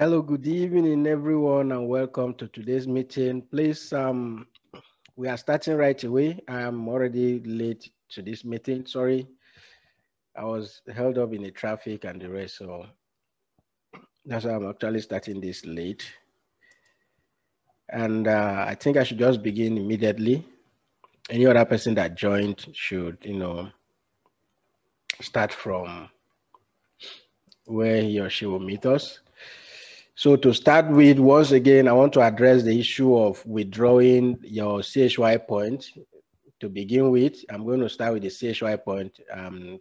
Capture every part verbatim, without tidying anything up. Hello, good evening, everyone, and welcome to today's meeting. Please, um, we are starting right away. I am already late to this meeting. Sorry, I was held up in the traffic and the rest, so that's why I'm actually starting this late. And uh, I think I should just begin immediately. Any other person that joined should, you know, start from where he or she will meet us. So to start with, once again, I want to address the issue of withdrawing your C H Y point. To begin with, I'm going to start with the C H Y point, um,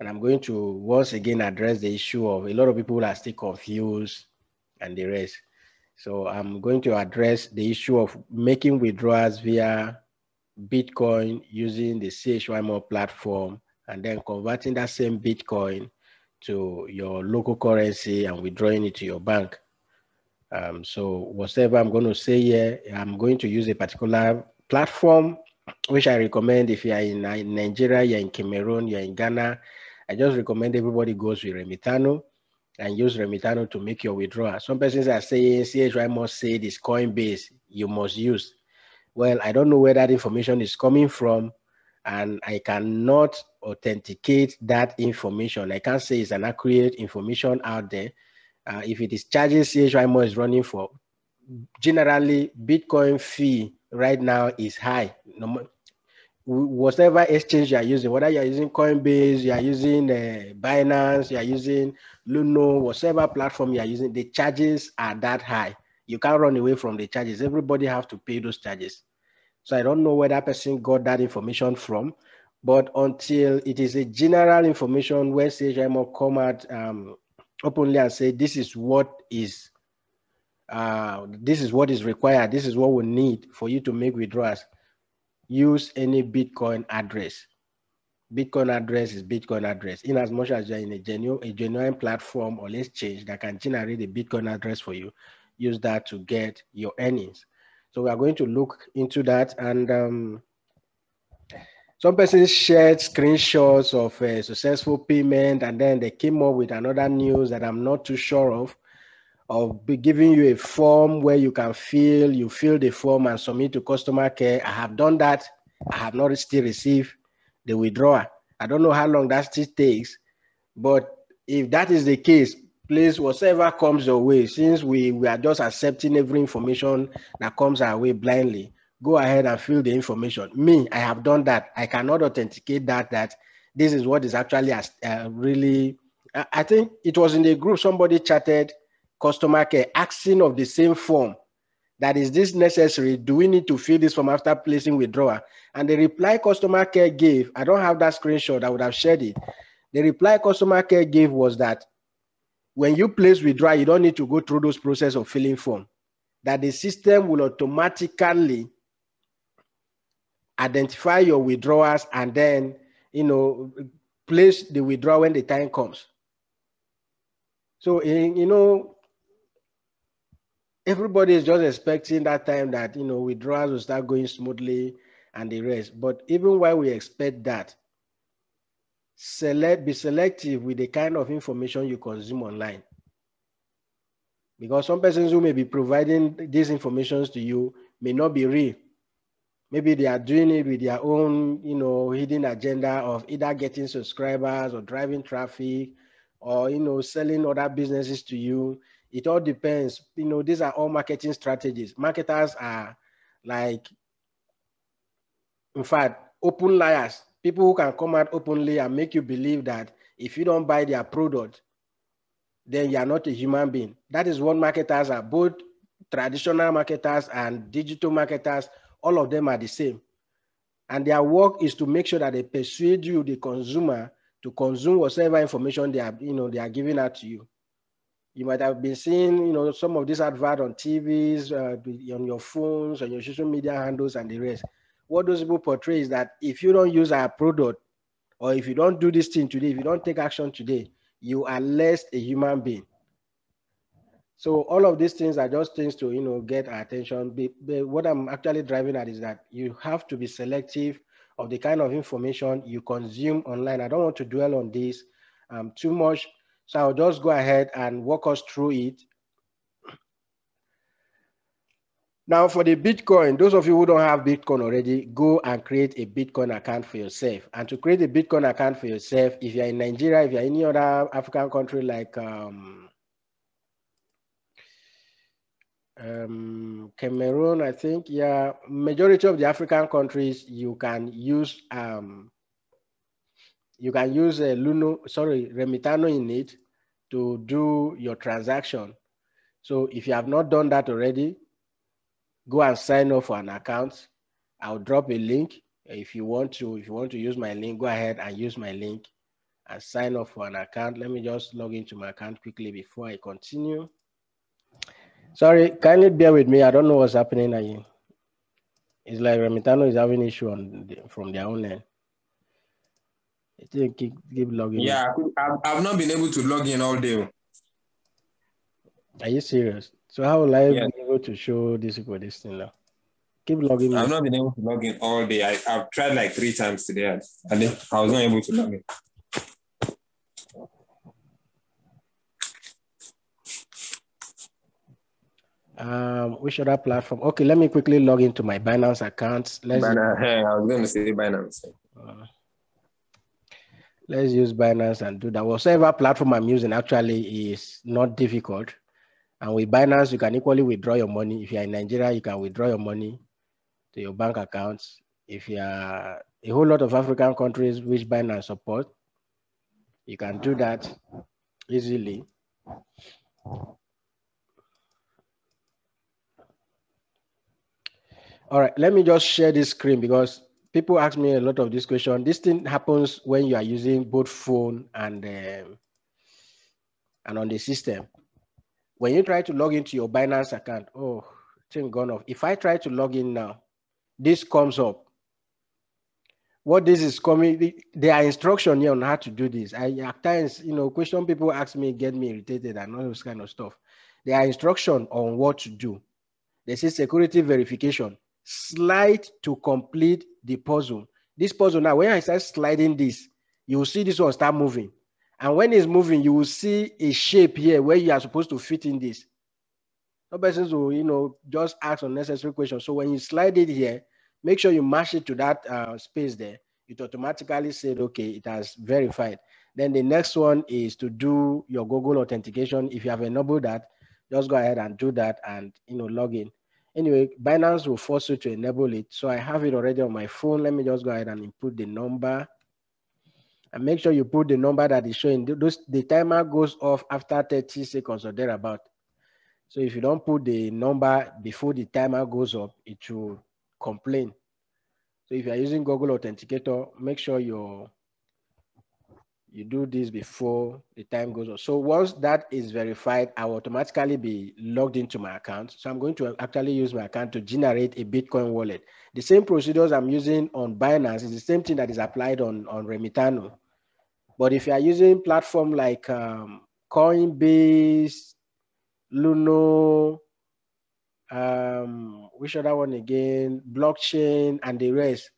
and I'm going to once again address the issue of a lot of people are still confused and the rest. So I'm going to address the issue of making withdrawals via Bitcoin using the C H Y M O platform and then converting that same Bitcoin to your local currency and withdrawing it to your bank. Um, so whatever I'm going to say here, I'm going to use a particular platform, which I recommend if you are in Nigeria, you're in Cameroon, you're in Ghana. I just recommend everybody goes with Remitano and use Remitano to make your withdrawal. Some persons are saying, C H Y must say this Coinbase, you must use. Well, I don't know where that information is coming from, and I cannot authenticate that information. I can't say it's an accurate information out there. Uh, if it is charging C H Y M O is running for, generally Bitcoin fee right now is high. No, whatever exchange you are using, whether you are using Coinbase, you are using uh, Binance, you are using Luno, whatever platform you are using, the charges are that high. You can't run away from the charges. Everybody have to pay those charges. So I don't know where that person got that information from, but until it is a general information where C H M O come out um, openly and say, this is what is, uh, this is what is required. This is what we need for you to make withdrawals. Use any Bitcoin address. Bitcoin address is Bitcoin address. In as much as you're in a genuine, a genuine platform or exchange that can generate a Bitcoin address for you, use that to get your earnings. So we are going to look into that. And um, some persons shared screenshots of a successful payment, and then they came up with another news that I'm not too sure of, of giving you a form where you can fill, you fill the form and submit to customer care. I have done that. I have not still received the withdrawal. I don't know how long that still takes, but if that is the case, please, whatever comes your way, since we, we are just accepting every information that comes our way blindly, go ahead and fill the information. Me, I have done that. I cannot authenticate that, that this is what is actually uh, really, I, I think it was in the group, somebody chatted customer care, asking of the same form. That is this necessary? Do we need to fill this form after placing withdrawal? And the reply customer care gave, I don't have that screenshot, I would have shared it. The reply customer care gave was that, when you place withdrawal, you don't need to go through those process of filling form. That the system will automatically identify your withdrawals and then, you know, place the withdrawal when the time comes. So, you know, everybody is just expecting that time that, you know, withdrawals will start going smoothly and the rest. But even while we expect that, Select, be selective with the kind of information you consume online. Because some persons who may be providing these informations to you may not be real. Maybe they are doing it with their own, you know, hidden agenda of either getting subscribers or driving traffic or, you know, selling other businesses to you. It all depends. You know, these are all marketing strategies. Marketers are like, in fact, open liars. People who can come out openly and make you believe that if you don't buy their product, then you are not a human being. That is what marketers are. Both traditional marketers and digital marketers, all of them are the same. And their work is to make sure that they persuade you, the consumer, to consume whatever information they are, you know, they are giving out to you. You might have been seeing, you know, some of these adverts on T Vs, uh, on your phones, on your social media handles, and the rest. What those people portray is that if you don't use our product, or if you don't do this thing today, if you don't take action today, you are less a human being. So all of these things are just things to, you know, get our attention. But what I'm actually driving at is that you have to be selective of the kind of information you consume online. I don't want to dwell on this um, too much. So I'll just go ahead and walk us through it Now for the Bitcoin, those of you who don't have Bitcoin already, go and create a Bitcoin account for yourself. And to create a Bitcoin account for yourself, if you're in Nigeria, if you're in any other African country like um, um, Cameroon, I think, yeah, majority of the African countries, you can use um, you can use a Luno, sorry, Remitano in it to do your transaction. So if you have not done that already, go and sign up for an account. I'll drop a link. If you want to, if you want to use my link, go ahead and use my link and sign up for an account. Let me just log into my account quickly before I continue. Sorry, kindly bear with me. I don't know what's happening here. It's like Remitano is having issue on the, from their own end. I think keep, keep logging. Yeah, I've, I've not been able to log in all day. Are you serious? So how will I yeah. be able to show this for this thing now? Keep logging. I've not been able to log in all day. I, I've tried like three times today, and I was not able to log in. Um, which other platform? Okay, let me quickly log into my Binance account. Let's. Binance. Hey, I was going to say Binance. Uh, let's use Binance and do that. Whatever platform I'm using actually is not difficult. And with Binance, you can equally withdraw your money. If you're in Nigeria, you can withdraw your money to your bank accounts. If you are a whole lot of African countries which Binance support, you can do that easily. All right, let me just share this screen because people ask me a lot of this question. This thing happens when you are using both phone and, um, and on the system. When you try to log into your Binance account, oh, thing gone off. If I try to log in now, this comes up. What this is coming, there are instructions here on how to do this. I at times, you know, question people ask me, get me irritated and all this kind of stuff. There are instructions on what to do. They say security verification. Slide to complete the puzzle. This puzzle now, when I start sliding this, you will see this one start moving. And when it's moving, you will see a shape here where you are supposed to fit in this. Some persons will, you know, just ask unnecessary questions. So when you slide it here, make sure you match it to that uh, space there. It automatically said, okay, it has verified. Then the next one is to do your Google authentication. If you have enabled that, just go ahead and do that and, you know, log in. Anyway, Binance will force you to enable it. So I have it already on my phone. Let me just go ahead and input the number. And make sure you put the number that is showing. Those, the timer goes off after thirty seconds or thereabout. So if you don't put the number before the timer goes up, it will complain. So if you're using Google Authenticator, make sure you you do this before the time goes up. So once that is verified, I will automatically be logged into my account. So I'm going to actually use my account to generate a Bitcoin wallet. The same procedures I'm using on Binance is the same thing that is applied on, on Remitano. But if you are using platform like um, Coinbase, Luno, um, which other one again, blockchain and the rest,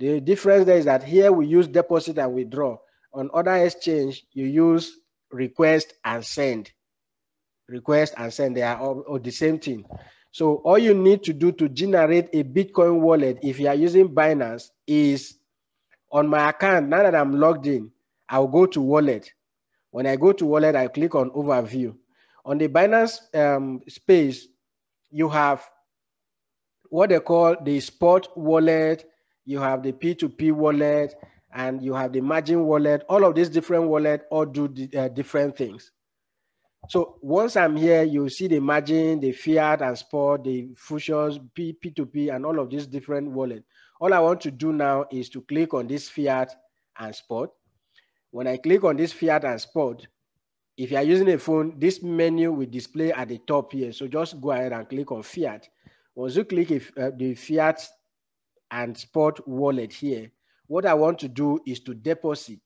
the difference there is that here we use deposit and withdraw. On other exchange, you use request and send. Request and send, they are all, all the same thing. So all you need to do to generate a Bitcoin wallet, if you are using Binance, is on my account, now that I'm logged in, I'll go to wallet. When I go to wallet, I click on overview. On the Binance um, space, you have what they call the spot wallet, you have the P two P wallet, and you have the margin wallet. All of these different wallets all do the, uh, different things. So once I'm here, you see the margin, the fiat and spot, the fusions, P, P2P, and all of these different wallets. All I want to do now is to click on this fiat and spot. When I click on this fiat and spot, if you are using a phone, this menu will display at the top here. So just go ahead and click on fiat. Once you click if, uh, the fiat and spot wallet here, what I want to do is to deposit.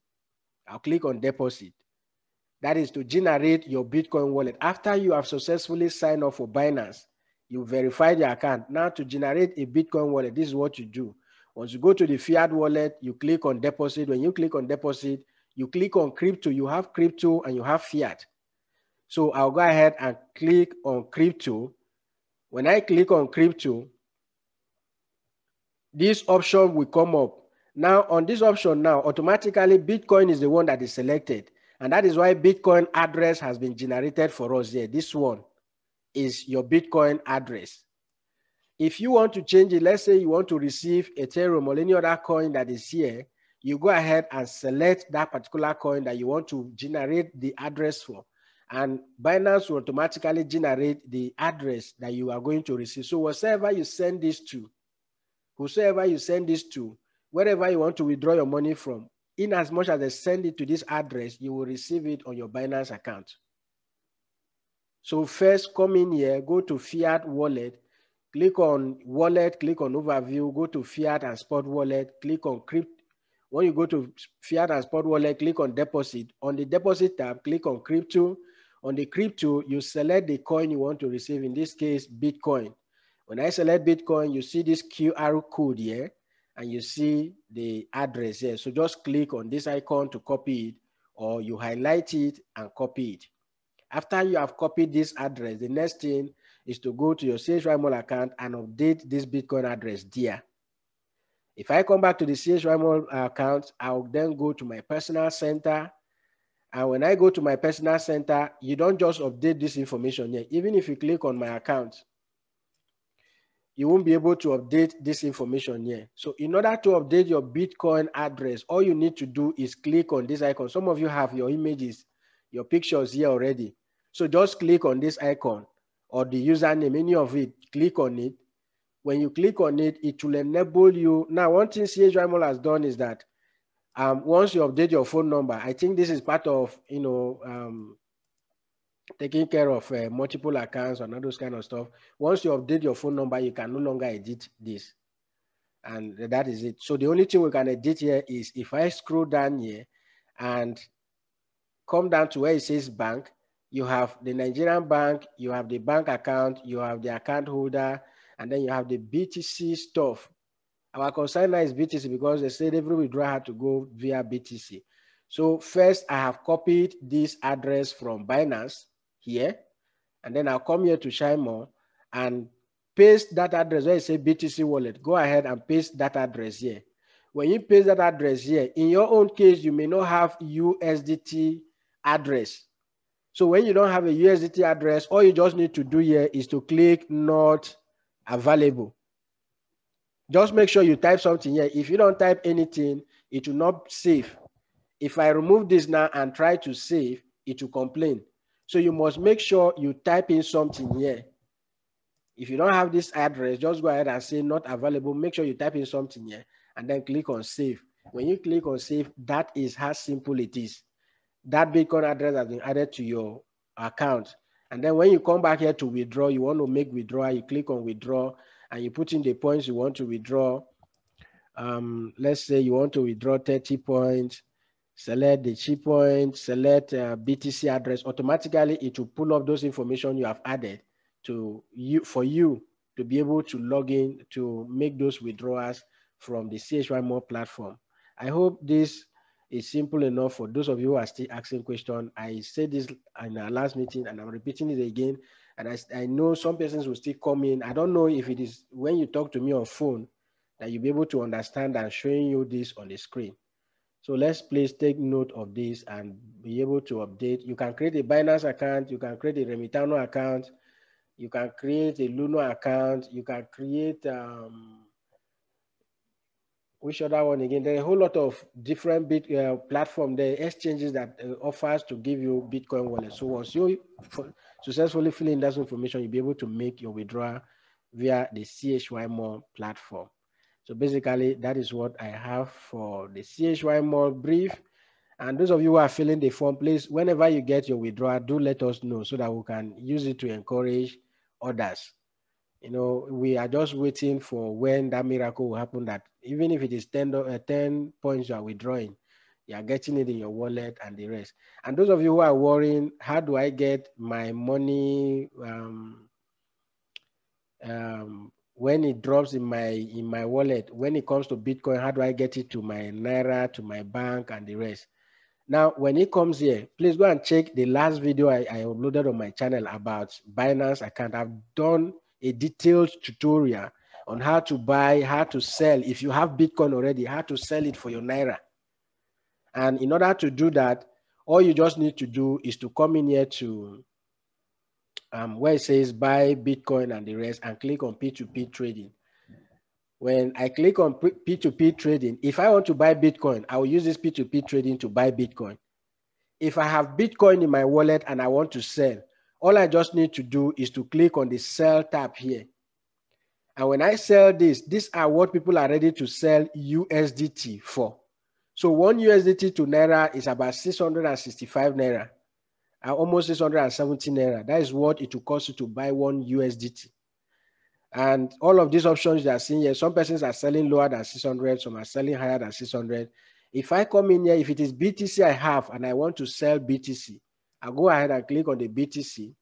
I'll click on deposit. That is to generate your Bitcoin wallet. After you have successfully signed up for Binance, you verified your account. Now to generate a Bitcoin wallet, this is what you do. Once you go to the fiat wallet, you click on deposit. When you click on deposit, you click on crypto. You have crypto and you have fiat. So I'll go ahead and click on crypto. When I click on crypto, this option will come up. Now on this option now, automatically Bitcoin is the one that is selected. And that is why Bitcoin address has been generated for us here. This one is your Bitcoin address. If you want to change it, let's say you want to receive Ethereum or any other coin that is here, you go ahead and select that particular coin that you want to generate the address for. And Binance will automatically generate the address that you are going to receive. So whatever you send this to, whosoever you send this to, wherever you want to withdraw your money from, in as much as they send it to this address, you will receive it on your Binance account. So first, come in here, go to Fiat Wallet, click on Wallet, click on Overview, go to Fiat and Spot Wallet, click on Crypto. When you go to Fiat and Spot Wallet, click on Deposit. On the Deposit tab, click on Crypto. On the Crypto, you select the coin you want to receive, in this case, Bitcoin. When I select Bitcoin, you see this Q R code here, and you see the address here. So just click on this icon to copy it, or you highlight it and copy it. After you have copied this address, the next thing is to go to your CHYMall account and update this Bitcoin address there. If I come back to the CHYMall account, I'll then go to my personal center. And when I go to my personal center, you don't just update this information here. Even if you click on my account, you won't be able to update this information here. So in order to update your Bitcoin address, all you need to do is click on this icon. Some of you have your images, your pictures here already. So just click on this icon or the username, any of it, click on it. When you click on it, it will enable you. Now, one thing CHYMall has done is that um, once you update your phone number, I think this is part of, you know, um, taking care of uh, multiple accounts and all those kind of stuff. Once you update your phone number, you can no longer edit this. And that is it. So the only thing we can edit here is if I scroll down here and come down to where it says bank, you have the Nigerian bank, you have the bank account, you have the account holder, and then you have the B T C stuff. Our consigner is B T C because they said every withdrawal had to go via B T C. So first I have copied this address from Binance here, and then I'll come here to Chymall and paste that address where it says B T C wallet. Go ahead and paste that address here. When you paste that address here, in your own case, you may not have U S D T address. So when you don't have a U S D T address, all you just need to do here is to click not available. Just make sure you type something here. If you don't type anything, it will not save. If I remove this now and try to save, it will complain. So you must make sure you type in something here. If you don't have this address, just go ahead and say not available. Make sure you type in something here and then click on save. When you click on save, that is how simple it is. That Bitcoin address has been added to your account. And then when you come back here to withdraw, you want to make withdrawal, you click on withdraw and you put in the points you want to withdraw. Um, let's say you want to withdraw thirty points. Select the chip point, select uh, B T C address. Automatically, it will pull up those information you have added to you for you to be able to log in to make those withdrawals from the CHYMall platform. I hope this is simple enough for those of you who are still asking questions. I said this in our last meeting, and I'm repeating it again. And I, I know some persons will still come in. I don't know if it is when you talk to me on phone that you'll be able to understand and showing you this on the screen. So let's please take note of this and be able to update. You can create a Binance account. You can create a Remitano account. You can create a Luno account. You can create, um, which other one again? There are a whole lot of different bit, uh, platform, there are exchanges that uh, offers to give you Bitcoin wallet. So once you successfully fill in that information, you'll be able to make your withdrawal via the CHYMall platform. So basically, that is what I have for the CHYMall brief. And those of you who are filling the form, please, whenever you get your withdrawal, do let us know so that we can use it to encourage others. You know, we are just waiting for when that miracle will happen that even if it is ten points you are withdrawing, you are getting it in your wallet and the rest. And those of you who are worrying, how do I get my money um, um, when it drops in my in my wallet, when it comes to Bitcoin, how do I get it to my Naira, to my bank, and the rest? Now, when it comes here, please go and check the last video I, I uploaded on my channel about Binance account. I've done a detailed tutorial on how to buy, how to sell. If you have Bitcoin already, how to sell it for your Naira. And in order to do that, all you just need to do is to come in here to um, where it says buy Bitcoin and the rest, and click on P two P trading. When I click on P two P trading, if I want to buy Bitcoin, I will use this P two P trading to buy Bitcoin. If I have Bitcoin in my wallet and I want to sell, all I just need to do is to click on the sell tab here. And when I sell this, these are what people are ready to sell U S D T for. So one U S D T to Naira is about six hundred sixty-five Naira, almost six hundred seventy Naira. That is what it will cost you to buy one U S D T. And all of these options you are seeing here, some persons are selling lower than six hundred, some are selling higher than six hundred. If I come in here, if it is B T C I have and I want to sell B T C, I'll go ahead and click on the B T C.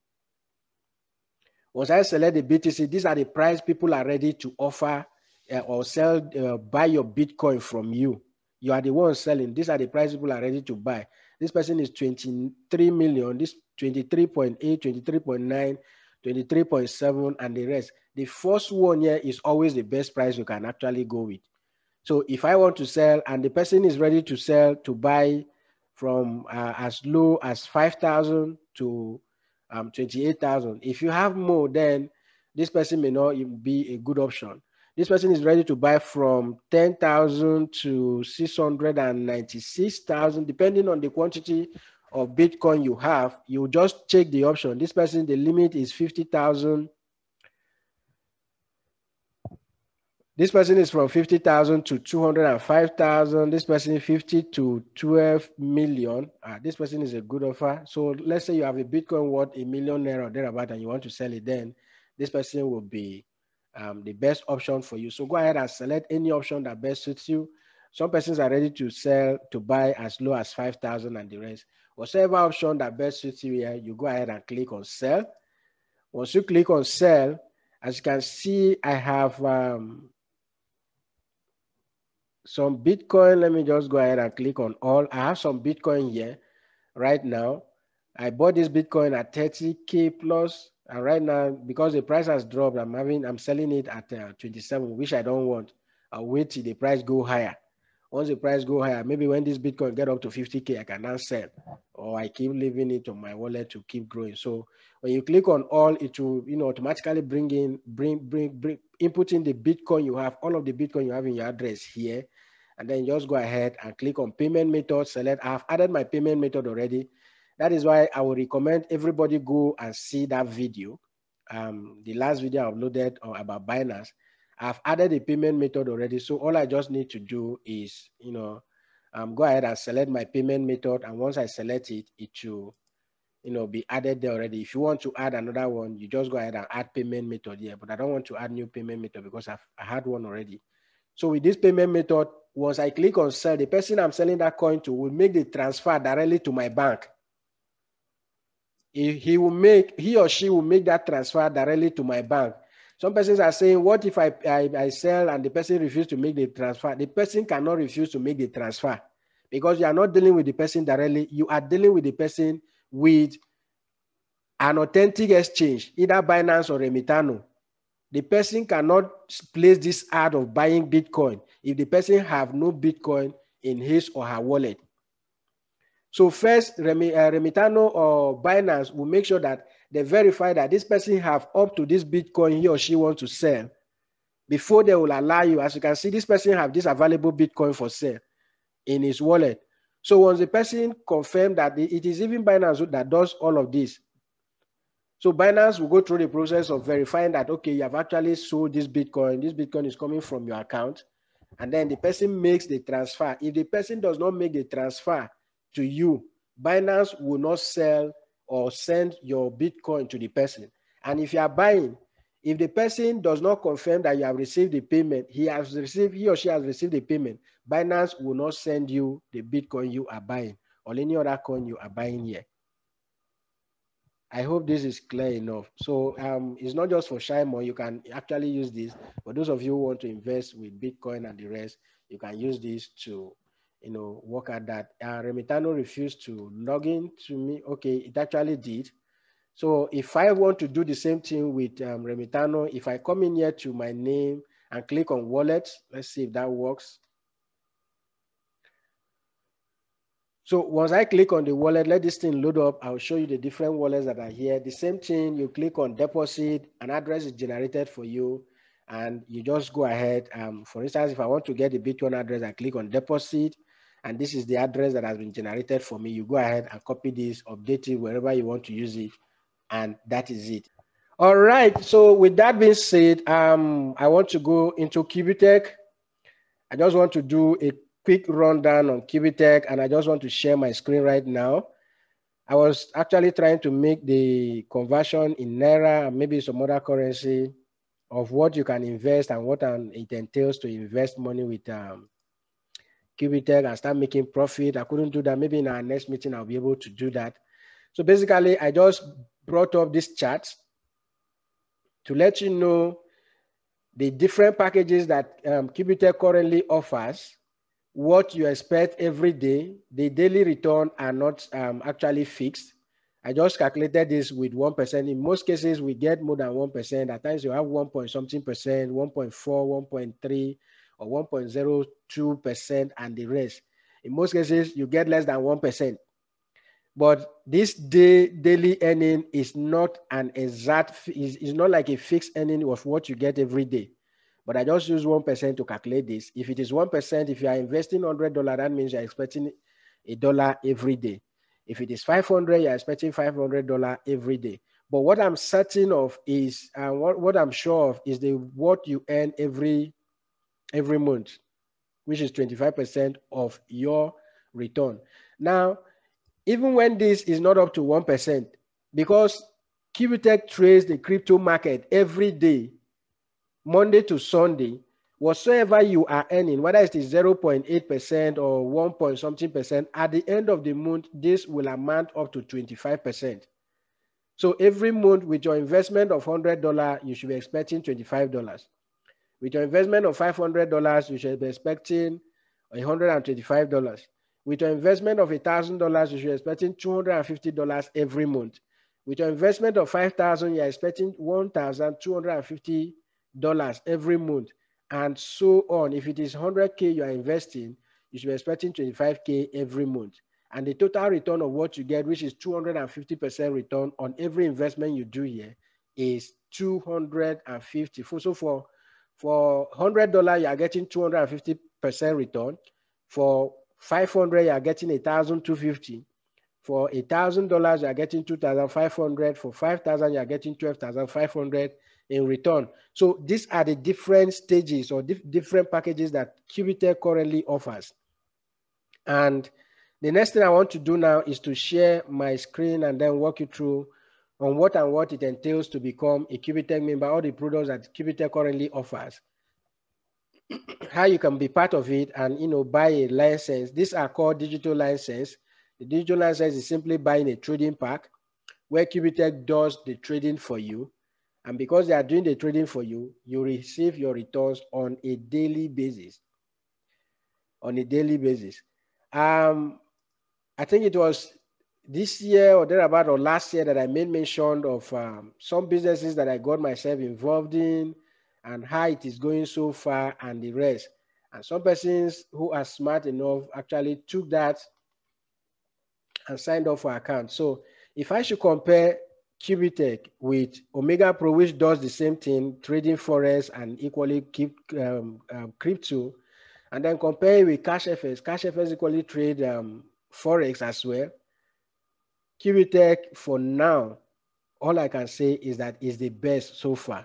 Once I select the B T C, these are the price people are ready to offer uh, or sell, uh, buy your Bitcoin from you. You are the one selling. These are the price people are ready to buy. This person is twenty-three million, this twenty-three point eight, twenty-three point nine, twenty-three point seven, and the rest. The first one here is always the best price you can actually go with. So if I want to sell and the person is ready to sell, to buy from uh, as low as five thousand to um, twenty-eight thousand. If you have more, then this person may not even be a good option. This person is ready to buy from ten thousand to six hundred ninety-six thousand, depending on the quantity of Bitcoin you have. You just check the option. This person, the limit is fifty thousand. This person is from fifty thousand to two hundred five thousand. This person fifty to twelve million. Uh, this person is a good offer. So let's say you have a Bitcoin worth a million naira or thereabout and you want to sell it, then this person will be um, the best option for you. So go ahead and select any option that best suits you. Some persons are ready to sell, to buy as low as five thousand and the rest. Whatever option that best suits you here, you go ahead and click on sell. Once you click on sell, as you can see, I have... Um, some Bitcoin. Let me just go ahead and click on all. I have some Bitcoin here right now. I bought this Bitcoin at thirty K plus, and right now, because the price has dropped, I'm having, I'm selling it at uh, twenty-seven, which I don't want. I'll wait till the price go higher. Once the price go higher, maybe when this Bitcoin get up to fifty K, I can now sell, or I keep leaving it on my wallet to keep growing. So when you click on all, it will, you know, automatically bring in, bring, bring, bring, input in the Bitcoin you have, all of the Bitcoin you have in your address here. And then just go ahead and click on payment method, select. I have added my payment method already. That is why I would recommend everybody go and see that video. Um, the last video I uploaded about Binance. I've added a payment method already. So all I just need to do is, you know, um, go ahead and select my payment method. And once I select it, it will, you know, be added there already. If you want to add another one, you just go ahead and add payment method here. But I don't want to add new payment method because I've I had one already. So with this payment method, once I click on sell, the person I'm selling that coin to will make the transfer directly to my bank. He, he will make, he or she will make that transfer directly to my bank. Some persons are saying, what if I, I, I sell and the person refuses to make the transfer? The person cannot refuse to make the transfer because you are not dealing with the person directly. You are dealing with the person with an authentic exchange, either Binance or Remitano. The person cannot place this ad of buying Bitcoin if the person have no Bitcoin in his or her wallet. So first, Remitano or Binance will make sure that they verify that this person have up to this Bitcoin he or she wants to sell before they will allow you. As you can see, this person have this available Bitcoin for sale in his wallet. So once the person confirmed that it is even Binance that does all of this, so Binance will go through the process of verifying that, okay, you have actually sold this Bitcoin. This Bitcoin is coming from your account. And then the person makes the transfer. If the person does not make the transfer to you, Binance will not sell or send your Bitcoin to the person. And if you are buying, if the person does not confirm that you have received the payment, he has received, he or she has received the payment, Binance will not send you the Bitcoin you are buying or any other coin you are buying here. I hope this is clear enough. So um, it's not just for Chymall. You can actually use this. For those of you who want to invest with Bitcoin and the rest, you can use this to, you know, work at that. Uh, Remitano refused to log in to me. Okay, it actually did. So if I want to do the same thing with um, Remitano, if I come in here to my name and click on wallet, let's see if that works. So once I click on the wallet, let this thing load up. I'll show you the different wallets that are here. The same thing, you click on deposit, an address is generated for you, and you just go ahead. Um, for instance, if I want to get the Bitcoin address, I click on deposit, and this is the address that has been generated for me. You go ahead and copy this, update it wherever you want to use it, and that is it. All right, so with that being said, um, I want to go into QubitTech. I just want to do a quick rundown on QubitTech, and I just want to share my screen right now. I was actually trying to make the conversion in Naira and maybe some other currency of what you can invest and what it entails to invest money with um, QubitTech and start making profit. I couldn't do that. Maybe in our next meeting, I'll be able to do that. So basically, I just brought up this chart to let you know the different packages that um, QubitTech currently offers, what you expect every day. The daily return are not um, actually fixed. I just calculated this with one percent. In most cases, we get more than one percent. At times, you have one point something percent, one point four, one point three, or one point zero two percent, and the rest. In most cases, you get less than one percent. But this day, daily earning is not an exact, is, is not like a fixed earning of what you get every day. But I just use one percent to calculate this. If it is one percent, if you are investing one hundred dollars, that means you are expecting a dollar every day. If it is five hundred dollars, you are expecting five hundred dollars every day. But what I'm certain of is, and uh, what, what I'm sure of is the what you earn every, every month, which is twenty-five percent of your return. Now, even when this is not up to one percent, because QubitTech trades the crypto market every day, Monday to Sunday, whatsoever you are earning, whether it is zero point eight percent or one point something percent, at the end of the month, this will amount up to twenty-five percent. So every month with your investment of one hundred dollars, you should be expecting twenty-five dollars. With your investment of five hundred dollars, you should be expecting one hundred twenty-five dollars. With your investment of one thousand dollars, you should be expecting two hundred fifty dollars every month. With your investment of five thousand dollars, you are expecting one thousand two hundred fifty dollars every month, and so on. If it is one hundred K you are investing, you should be expecting twenty-five K every month. And the total return of what you get, which is two hundred fifty percent return on every investment you do here, is two hundred fifty. So for, for one hundred dollars, you are getting two hundred fifty percent return. For five hundred dollars, you are getting one thousand two hundred fifty dollars. For one thousand dollars, you are getting two thousand five hundred dollars. For five thousand dollars, you are getting twelve thousand five hundred dollars in return. So these are the different stages or dif different packages that QubitTech currently offers. And the next thing I want to do now is to share my screen and then walk you through on what and what it entails to become a QubitTech member, all the products that QubitTech currently offers, how you can be part of it and, you know, buy a license. These are called digital license. The digital license is simply buying a trading pack where QubitTech does the trading for you. And because they are doing the trading for you, you receive your returns on a daily basis. On a daily basis. Um, I think it was this year or thereabout or last year that I made mention of um, some businesses that I got myself involved in and how it is going so far and the rest. And some persons who are smart enough actually took that and signed up for account. So if I should compare QubitTech with Omega Pro, which does the same thing, trading forex and equally keep um, um, crypto, and then compare it with CashFX. CashFX equally trade um, forex as well. QubitTech, for now, all I can say is that it's the best so far.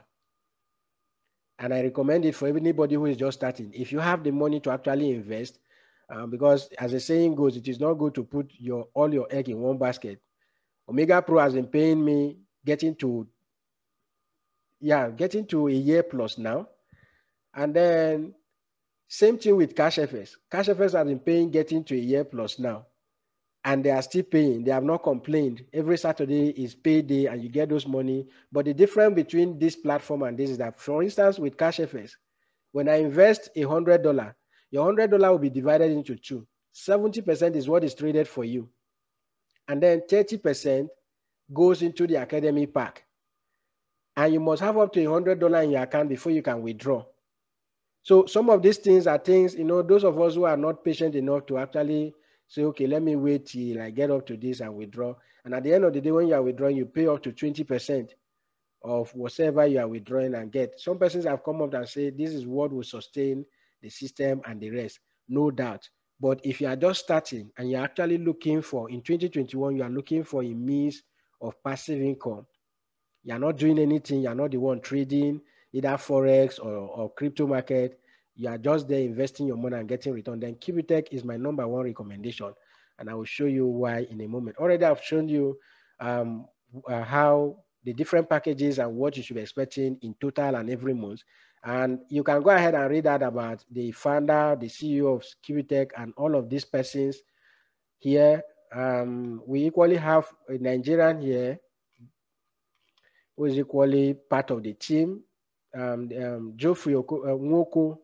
And I recommend it for anybody who is just starting. If you have the money to actually invest, uh, because as the saying goes, it is not good to put your all your egg in one basket. Omega Pro has been paying me getting to, yeah, getting to a year plus now. And then same thing with CashFX. CashFX has been paying getting to a year plus now. And they are still paying. They have not complained. Every Saturday is payday and you get those money. But the difference between this platform and this is that, for instance, with CashFX, when I invest one hundred dollars, your one hundred dollars will be divided into two. seventy percent is what is traded for you. And then thirty percent goes into the academy pack. And you must have up to one hundred dollars in your account before you can withdraw. So some of these things are things, you know, those of us who are not patient enough to actually say, okay, let me wait till I get up to this and withdraw. And at the end of the day, when you are withdrawing, you pay up to twenty percent of whatever you are withdrawing and get. Some persons have come up and say, this is what will sustain the system and the rest, no doubt. But if you are just starting and you're actually looking for, in twenty twenty-one, you are looking for a means of passive income, you're not doing anything, you're not the one trading, either Forex or, or crypto market, you are just there investing your money and getting return, then QubitTech is my number one recommendation. And I will show you why in a moment. Already I've shown you um, uh, how the different packages and what you should be expecting in total and every month. And you can go ahead and read that about the founder, the C E O of QubitTech and all of these persons here. Um, we equally have a Nigerian here who is equally part of the team. Um, um, Joe Fuyoko Nwoku.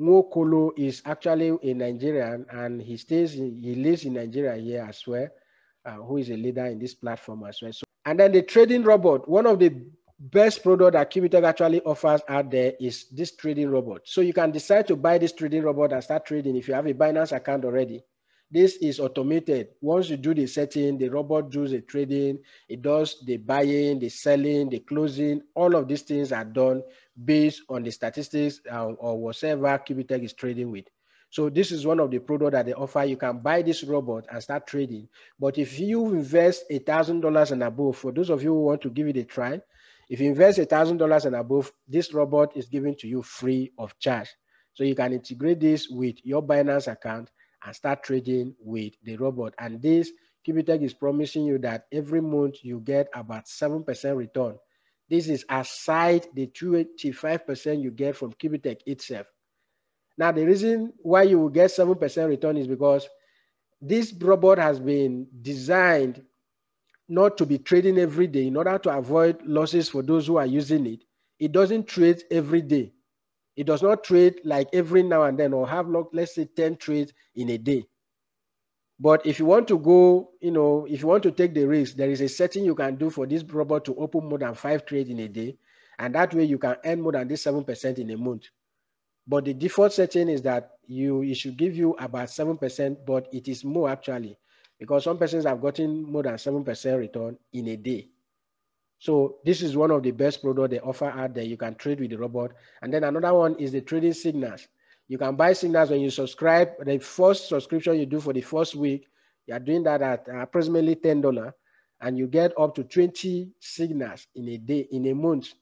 Nwokolo is actually a Nigerian and he stays, in, he lives in Nigeria here as well, uh, who is a leader in this platform as well. So, and then the trading robot, one of the best product that QubitTech actually offers out there is this trading robot. So you can decide to buy this trading robot and start trading if you have a Binance account already. This is automated. Once you do the setting, the robot does the trading, it does the buying, the selling, the closing, all of these things are done based on the statistics or, or whatever QubitTech is trading with. So this is one of the products that they offer. You can buy this robot and start trading. But if you invest one thousand dollars and above, for those of you who want to give it a try, if you invest one thousand dollars and above, this robot is given to you free of charge. So you can integrate this with your Binance account and start trading with the robot. And this, QubitTech is promising you that every month you get about seven percent return. This is aside the twenty-five percent you get from QubitTech itself. Now, the reason why you will get seven percent return is because this robot has been designed not to be trading every day in order to avoid losses for those who are using it. It doesn't trade every day. It does not trade like every now and then or have, let's say, ten trades in a day. But if you want to go, you know, if you want to take the risk, there is a setting you can do for this robot to open more than five trades in a day. And that way you can earn more than this seven percent in a month. But the default setting is that you, it should give you about seven percent, but it is more actually, because some persons have gotten more than seven percent return in a day. So this is one of the best products they offer out there. You can trade with the robot. And then another one is the trading signals. You can buy signals when you subscribe. The first subscription you do for the first week, you are doing that at approximately ten dollars, and you get up to twenty signals in a day, in a month.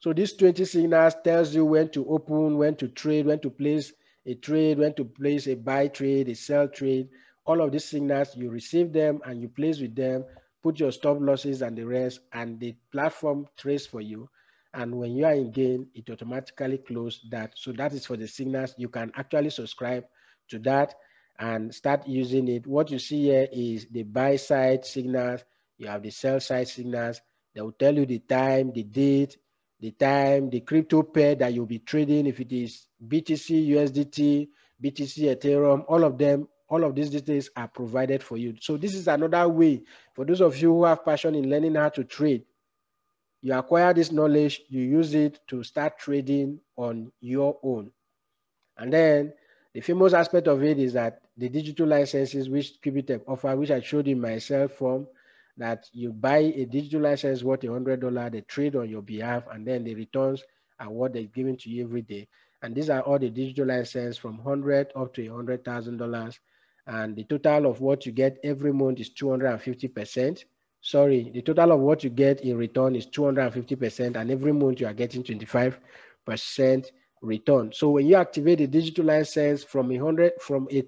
So these twenty signals tells you when to open, when to trade, when to place a trade, when to place a buy trade, a sell trade. All of these signals, you receive them and you place with them, put your stop losses and the rest, and the platform trades for you. And when you are in gain, it automatically closes that. So that is for the signals. You can actually subscribe to that and start using it. What you see here is the buy side signals. You have the sell side signals. They will tell you the time, the date, the time, the crypto pair that you'll be trading. If it is B T C, U S D T, B T C, Ethereum, all of them, all of these details are provided for you. So this is another way for those of you who have passion in learning how to trade. You acquire this knowledge, you use it to start trading on your own. And then the famous aspect of it is that the digital licenses which QubitTech offer, which I showed in my cell form, that you buy a digital license worth one hundred dollars, they trade on your behalf, and then the returns are what they're giving to you every day. And these are all the digital licenses from one hundred dollars up to one hundred thousand dollars. And the total of what you get every month is two hundred fifty percent. Sorry, the total of what you get in return is two hundred fifty percent, and every month you are getting twenty-five percent return. So when you activate the digital license from one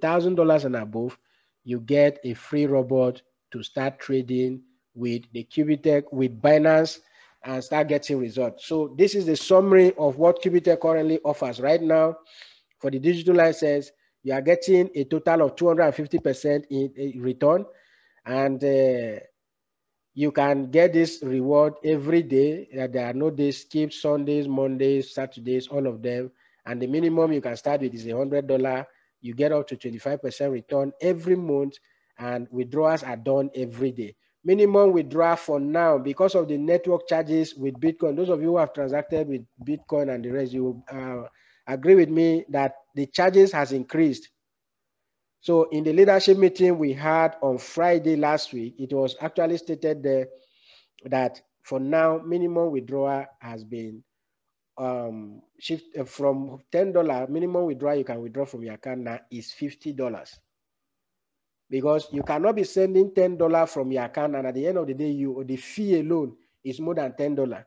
thousand dollars and above, you get a free robot to start trading with the QubitTech, with Binance, and start getting results. So this is the summary of what QubitTech currently offers right now. For the digital license, you are getting a total of two hundred fifty percent in return, and uh, you can get this reward every day. There are no days skip, Sundays, Mondays, Saturdays, all of them. And the minimum you can start with is one hundred dollars. You get up to twenty-five percent return every month, and withdrawals are done every day. minimum withdrawal for now because of the network charges with Bitcoin. Those of you who have transacted with Bitcoin and the rest, you uh, agree with me that the charges has increased. So in the leadership meeting we had on Friday last week, it was actually stated there that for now, minimum withdrawal has been um, shifted from ten dollars. Minimum withdrawal you can withdraw from your account now is fifty dollars. Because you cannot be sending ten dollars from your account, and at the end of the day, you or the fee alone is more than ten dollars.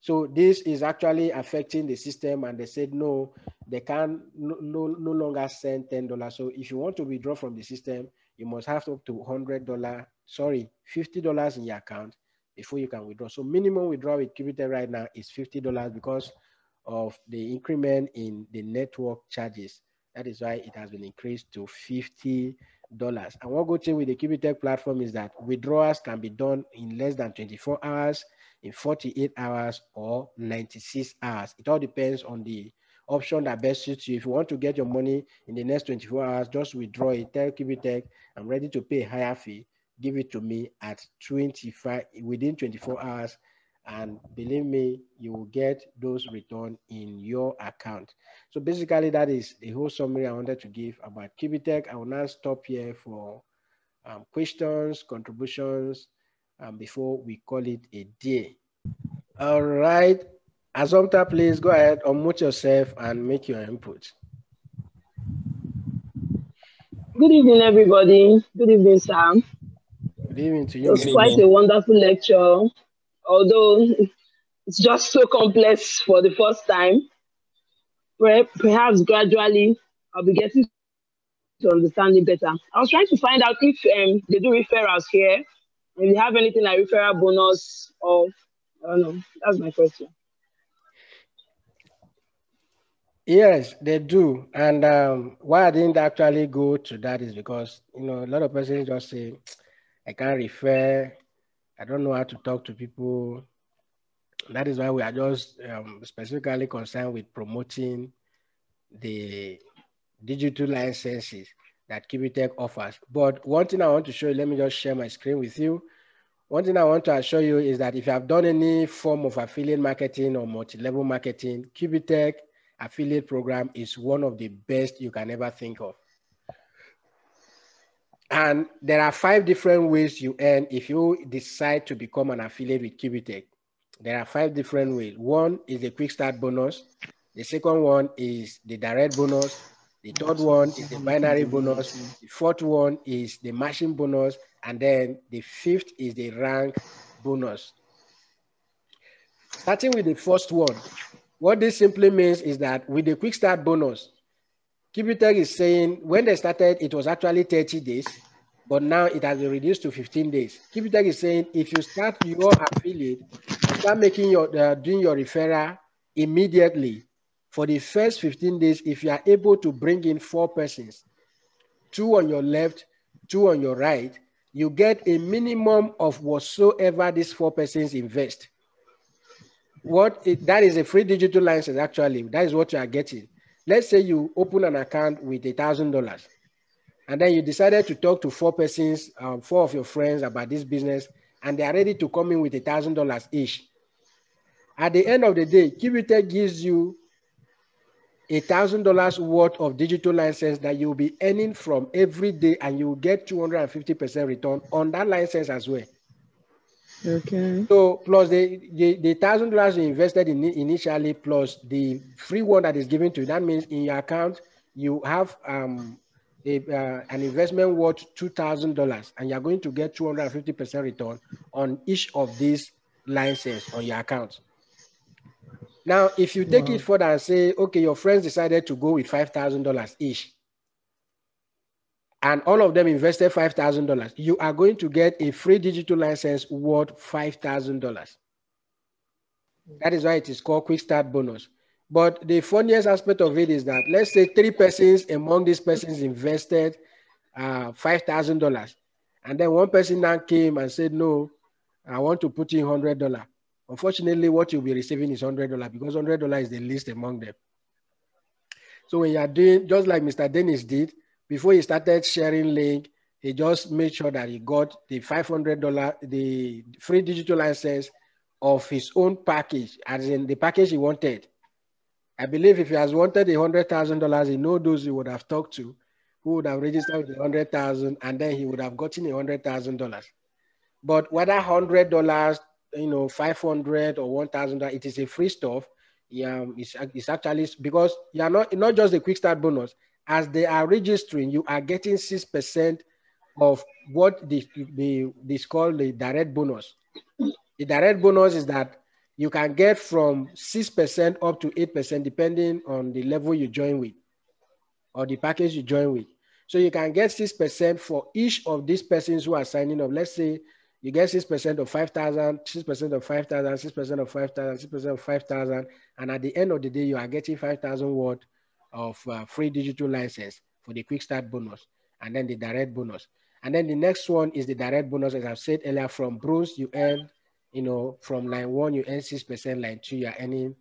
So this is actually affecting the system, and they said no, they can no, no, no longer send ten dollars. So if you want to withdraw from the system, you must have up to one hundred dollars, sorry, fifty dollars in your account before you can withdraw. So minimum withdrawal with QubitTech right now is fifty dollars because of the increment in the network charges. That is why it has been increased to fifty dollars. Dollars. And one good thing with the QubitTech platform is that withdrawals can be done in less than twenty-four hours, in forty-eight hours, or ninety-six hours. It all depends on the option that best suits you. If you want to get your money in the next twenty-four hours, just withdraw it. Tell QubitTech, I'm ready to pay a higher fee. Give it to me at twenty-five within twenty-four hours. And believe me, you will get those returns in your account. So basically, that is the whole summary I wanted to give about QubitTech. I will now stop here for um, questions, contributions, um, before we call it a day. All right. Assumpta, please go ahead, unmute yourself and make your input. Good evening, everybody. Good evening, Sam. Good evening to you. It was quite a wonderful lecture. Although it's just so complex for the first time, perhaps gradually I'll be getting to understand it better. I was trying to find out if um, they do referrals here, and they have anything like referral bonus or, I don't know, that's my question. Yes, they do. And um, why I didn't actually go to that is because, you know, a lot of persons just say, I can't refer, I don't know how to talk to people. That is why we are just um, specifically concerned with promoting the digital licenses that QubitTech offers. But one thing I want to show you, let me just share my screen with you. One thing I want to assure you is that if you have done any form of affiliate marketing or multi-level marketing, QubitTech affiliate program is one of the best you can ever think of. And there are five different ways you earn if you decide to become an affiliate with QubitTech. There are five different ways. One is the quick start bonus. The second one is the direct bonus. The third one is the binary bonus. The fourth one is the matching bonus. And then the fifth is the rank bonus. Starting with the first one, what this simply means is that with the quick start bonus, QubitTech is saying when they started, it was actually thirty days, but now it has been reduced to fifteen days. QubitTech is saying if you start your affiliate, start making your uh, doing your referral immediately for the first fifteen days. If you are able to bring in four persons, two on your left, two on your right, you get a minimum of whatsoever these four persons invest. What it, that is a free digital license actually. That is what you are getting. Let's say you open an account with one thousand dollars and then you decided to talk to four persons, um, four of your friends about this business, and they are ready to come in with one thousand dollars each. At the end of the day, QubitTech gives you one thousand dollars worth of digital license that you'll be earning from every day, and you'll get two hundred fifty percent return on that license as well. Okay. So plus the the, the thousand dollars you invested in initially, plus the free one that is given to you. That means in your account you have um a, uh, an investment worth two thousand dollars, and you are going to get two hundred and fifty percent return on each of these licenses on your account. Now, if you take wow. it further and say, okay, your friends decided to go with five thousand dollars each, and all of them invested five thousand dollars, you are going to get a free digital license worth five thousand dollars. That is why it is called quick start bonus. But the funniest aspect of it is that, let's say three persons among these persons invested uh, five thousand dollars. And then one person now came and said, no, I want to put in one hundred dollars. Unfortunately, what you'll be receiving is one hundred dollars because one hundred dollars is the least among them. So when you are doing, just like Mister Dennis did, before he started sharing link, he just made sure that he got the five hundred dollars, the free digital license of his own package, as in the package he wanted. I believe if he has wanted one hundred thousand dollars, he knows those he would have talked to, who would have registered with one hundred thousand dollars, and then he would have gotten one hundred thousand dollars. But whether one hundred dollars, you know, five hundred dollars or one thousand dollars, it is a free stuff. Yeah, it's, it's actually, because you are not, not just the quick start bonus, as they are registering, you are getting six percent of what the, the, is called the direct bonus. The direct bonus is that you can get from six percent up to eight percent, depending on the level you join with or the package you join with. So you can get six percent for each of these persons who are signing up. Let's say you get six percent of five thousand, six percent of five thousand, six percent of five thousand, six percent of five thousand, and at the end of the day, you are getting five thousand worth of uh, free digital license for the quick start bonus, and then the direct bonus. And then the next one is the direct bonus. As I've said earlier, from bronze, you earn, you know, from line one, you earn six percent, line two, you're earning,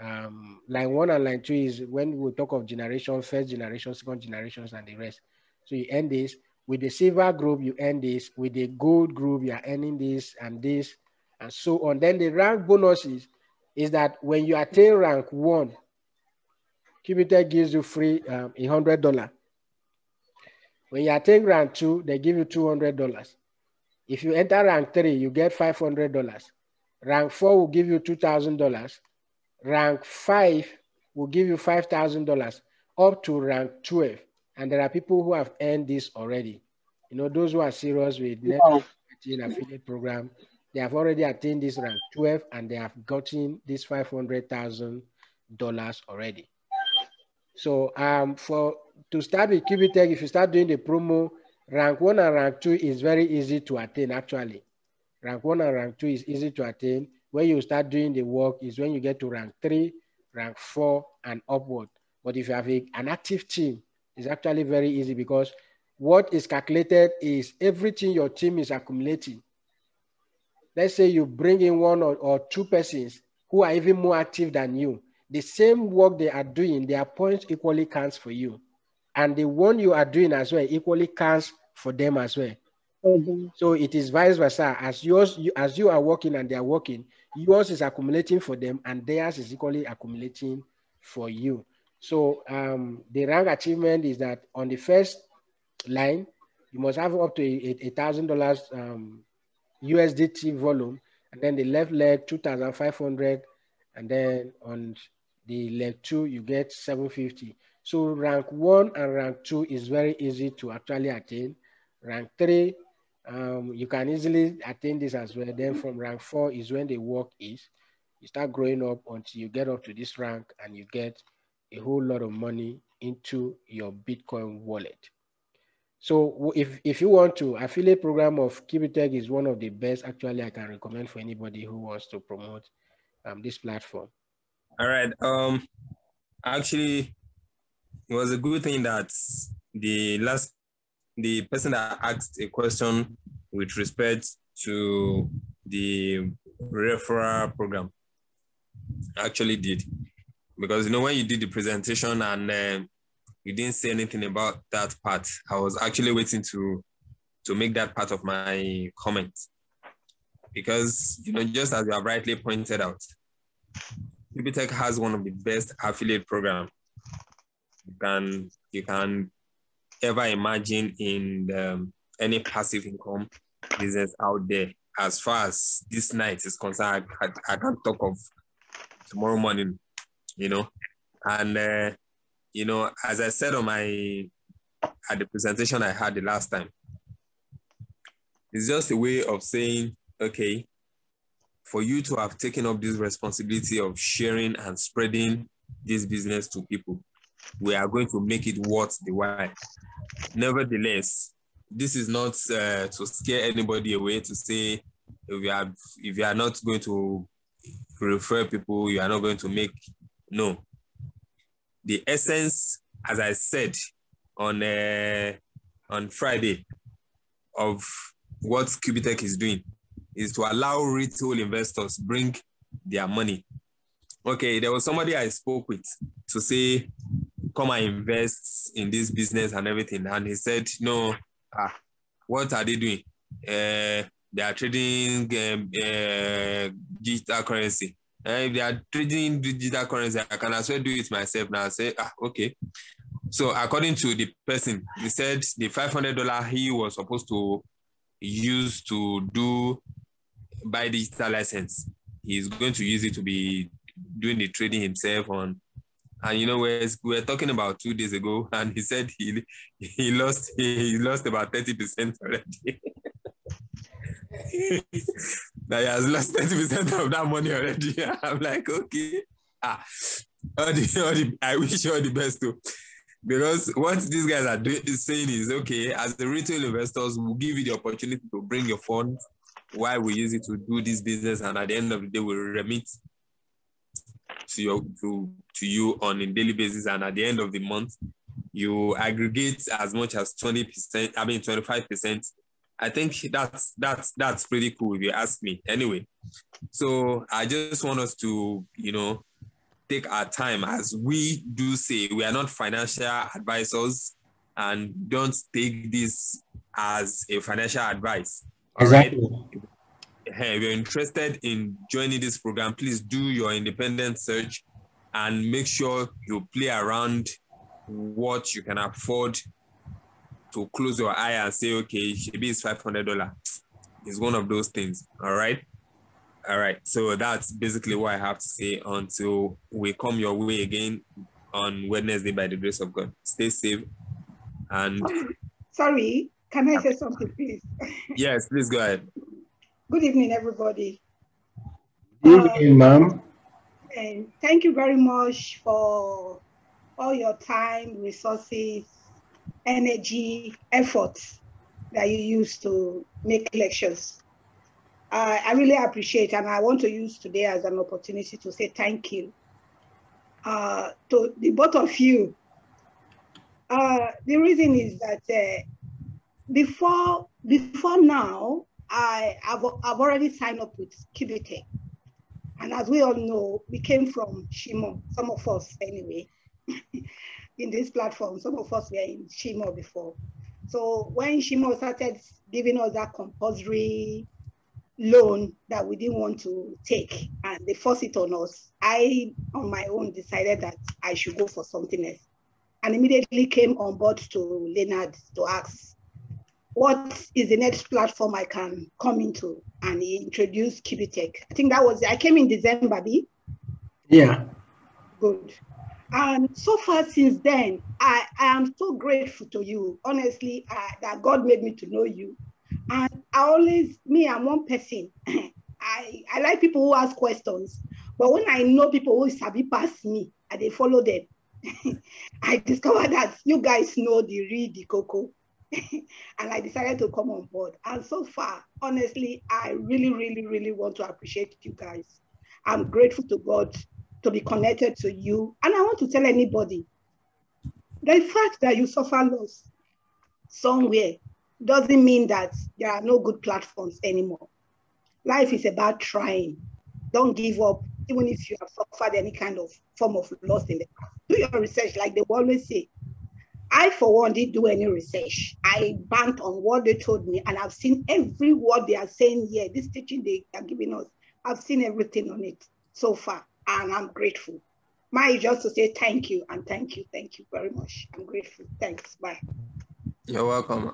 um, line one and line two is when we talk of generation, first generation, second generations, and the rest. So you earn this. With the silver group, you earn this. With the gold group, you are earning this and this, and so on. Then the rank bonuses is that when you attain rank one, QubitTech gives you free um, one hundred dollars. When you attain rank two, they give you two hundred dollars. If you enter rank three, you get five hundred dollars. Rank four will give you two thousand dollars. Rank five will give you five thousand dollars up to rank twelve. And there are people who have earned this already. You know, those who are serious with network marketing affiliate program, they have already attained this rank twelve and they have gotten this five hundred thousand dollars already. So um, for to start with QubitTech, if you start doing the promo, rank one and rank two is very easy to attain, actually. Rank one and rank two is easy to attain. Where you start doing the work is when you get to rank three, rank four, and upward. But if you have a, an active team, it's actually very easy because what is calculated is everything your team is accumulating. Let's say you bring in one or, or two persons who are even more active than you. The same work they are doing, their points equally counts for you. And the one you are doing as well equally counts for them as well. Mm-hmm. So it is vice versa. As yours, you, as you are working and they are working, yours is accumulating for them and theirs is equally accumulating for you. So um, the rank achievement is that on the first line, you must have up to one thousand dollars um, U S D T volume, and then the left leg, two thousand five hundred, and then on the leg two, you get seven hundred fifty. So rank one and rank two is very easy to actually attain. Rank three, um, you can easily attain this as well. Then from rank four is when the work is. You start growing up until you get up to this rank and you get a whole lot of money into your Bitcoin wallet. So if, if you want to, affiliate program of QubitTech is one of the best actually I can recommend for anybody who wants to promote um, this platform. All right. Um, actually, it was a good thing that the last, the person that asked a question with respect to the referral program actually did. Because, you know, when you did the presentation and uh, you didn't say anything about that part, I was actually waiting to, to make that part of my comment. Because, you know, just as you have rightly pointed out, QubitTech has one of the best affiliate programs you can, you can ever imagine in the, any passive income business out there. As far as this night is concerned, I, I can't talk of tomorrow morning, you know. And, uh, you know, as I said on my, at the presentation I had the last time, it's just a way of saying, okay, for you to have taken up this responsibility of sharing and spreading this business to people, we are going to make it worth the while. Nevertheless, this is not uh, to scare anybody away to say, if you, are, if you are not going to refer people, you are not going to make, no. The essence, as I said on, uh, on Friday, of what QubitTech is doing is to allow retail investors bring their money. Okay, there was somebody I spoke with to say, come and invest in this business and everything. And he said, no, ah, what are they doing? Uh, they are trading um, uh, digital currency. Uh, if they are trading digital currency, I can as well do it myself now. I say, ah, okay. So according to the person, he said the five hundred dollars he was supposed to use to do buy digital license, he's going to use it to be doing the trading himself on. And you know, we were talking about two days ago, and he said he he lost he lost about thirty percent already. That he has lost thirty percent of that money already. I'm like, okay, ah, all the, all the, I wish you all the best too. Because what these guys are doing, saying is, okay, as the retail investors, we'll give you the opportunity to bring your funds while we use it to do this business, and at the end of the day, we'll remit to, your, to, to you on a daily basis, and at the end of the month, you aggregate as much as twenty percent, I mean, twenty-five percent. I think that's, that's, that's pretty cool, if you ask me. Anyway, so I just want us to, you know, take our time. As we do say, we are not financial advisors, and don't take this as a financial advice. Exactly. All right? Hey, if you're interested in joining this program, please do your independent search and make sure you play around what you can afford to close your eye and say, okay, maybe it's five hundred dollars. It's one of those things. All right. All right, so that's basically what I have to say until we come your way again on Wednesday, by the grace of God. Stay safe. And sorry, can I say something, please? Yes, please go ahead. Good evening, everybody. Good evening, um, ma'am. And thank you very much for all your time, resources, energy, efforts that you use to make lectures. Uh, I really appreciate, and I want to use today as an opportunity to say thank you uh, to the both of you. Uh, the reason is that uh, before before now, I have I've already signed up with QubitTech, and as we all know, we came from Chymall. Some of us, anyway, in this platform, some of us were in Chymall before. So when Chymall started giving us that compulsory loan that we didn't want to take, and they forced it on us, I, on my own, decided that I should go for something else, and immediately came on board to Leonard to ask, what is the next platform I can come into? And he introduced QubitTech. I think that was, I came in December, B? Yeah. Good. And so far since then, I, I am so grateful to you, honestly, I, that God made me to know you. And I always, me, I'm one person. I, I like people who ask questions. But when I know people who sabi pass me, and they follow them, I discovered that you guys know the real, the cocoa. And I decided to come on board. And so far, honestly, I really, really, really want to appreciate you guys. I'm grateful to God to be connected to you. And I want to tell anybody, the fact that you suffer loss somewhere doesn't mean that there are no good platforms anymore. Life is about trying. Don't give up, even if you have suffered any kind of form of loss in the past. Do your research, like they always say. I, for one, didn't do any research. I banked on what they told me, and I've seen every word they are saying here. This teaching they are giving us, I've seen everything on it so far, and I'm grateful. Mine is just to say thank you, and thank you, thank you very much. I'm grateful. Thanks. Bye. You're welcome.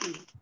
Mm-hmm.